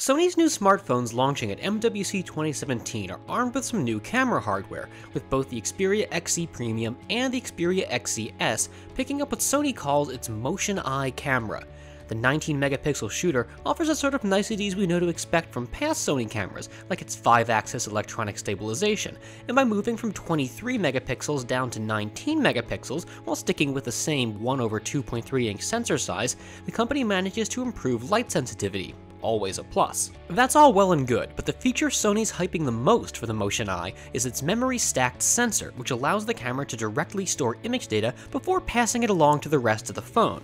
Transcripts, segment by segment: Sony's new smartphones launching at MWC 2017 are armed with some new camera hardware, with both the Xperia XZ Premium and the Xperia XZs picking up what Sony calls its Motion Eye camera. The 19-megapixel shooter offers the sort of niceties we know to expect from past Sony cameras, like its 5-axis electronic stabilization, and by moving from 23 megapixels down to 19 megapixels while sticking with the same 1/2.3-inch sensor size, the company manages to improve light sensitivity. Always a plus. That's all well and good, but the feature Sony's hyping the most for the Motion Eye is its memory-stacked sensor, which allows the camera to directly store image data before passing it along to the rest of the phone.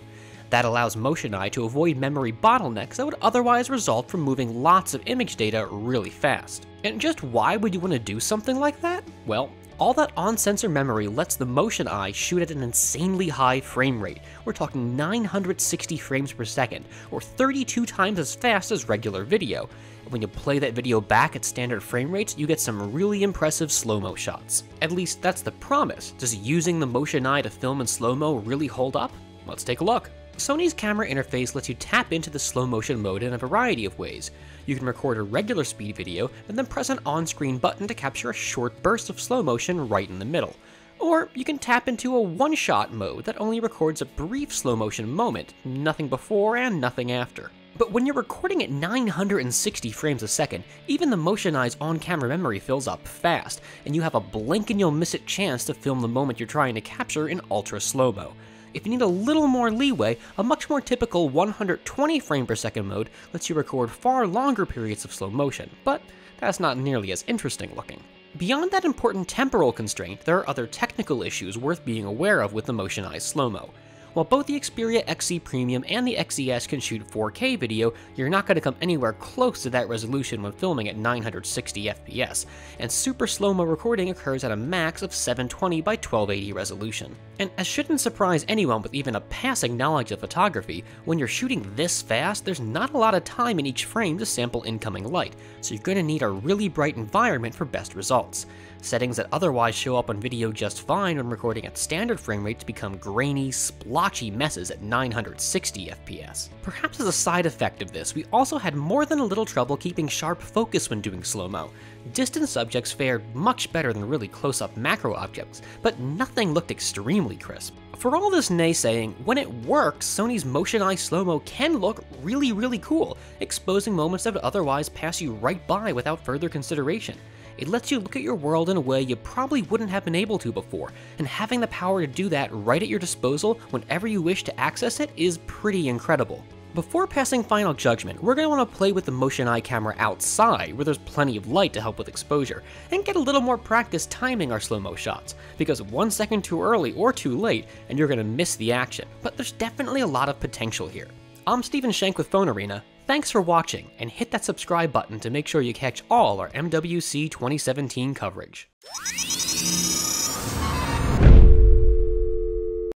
That allows Motion Eye to avoid memory bottlenecks that would otherwise result from moving lots of image data really fast. And just why would you want to do something like that? Well, all that on-sensor memory lets the Motion Eye shoot at an insanely high frame rate. We're talking 960 frames per second, or 32 times as fast as regular video. And when you play that video back at standard frame rates, you get some really impressive slow-mo shots. At least that's the promise. Does using the Motion Eye to film in slow-mo really hold up? Let's take a look. Sony's camera interface lets you tap into the slow motion mode in a variety of ways. You can record a regular speed video and then press an on-screen button to capture a short burst of slow motion right in the middle. Or you can tap into a one-shot mode that only records a brief slow motion moment, nothing before and nothing after. But when you're recording at 960 frames a second, even the Motion Eye's on-camera memory fills up fast, and you have a blink and you'll miss it chance to film the moment you're trying to capture in ultra slow-mo. If you need a little more leeway, a much more typical 120 frame per second mode lets you record far longer periods of slow motion, but that's not nearly as interesting looking. Beyond that important temporal constraint, there are other technical issues worth being aware of with the Motion Eye slow-mo. While both the Xperia XZ Premium and the XZs can shoot 4K video, you're not going to come anywhere close to that resolution when filming at 960 FPS, and super slow-mo recording occurs at a max of 720 by 1280 resolution. And as shouldn't surprise anyone with even a passing knowledge of photography, when you're shooting this fast, there's not a lot of time in each frame to sample incoming light, so you're going to need a really bright environment for best results. Settings that otherwise show up on video just fine when recording at standard frame rates become grainy, splotchy messes at 960 FPS. Perhaps as a side effect of this, we also had more than a little trouble keeping sharp focus when doing slow-mo. Distant subjects fared much better than really close-up macro objects, but nothing looked extremely crisp. For all this naysaying, when it works, Sony's Motion Eye slow-mo can look really, really cool, exposing moments that would otherwise pass you right by without further consideration. It lets you look at your world in a way you probably wouldn't have been able to before, and having the power to do that right at your disposal whenever you wish to access it is pretty incredible. Before passing final judgment, we're going to want to play with the Motion Eye camera outside, where there's plenty of light to help with exposure, and get a little more practice timing our slow-mo shots, because 1 second too early or too late, and you're going to miss the action. But there's definitely a lot of potential here. I'm Steven Schenck with Phone Arena. Thanks for watching, and hit that subscribe button to make sure you catch all our MWC 2017 coverage.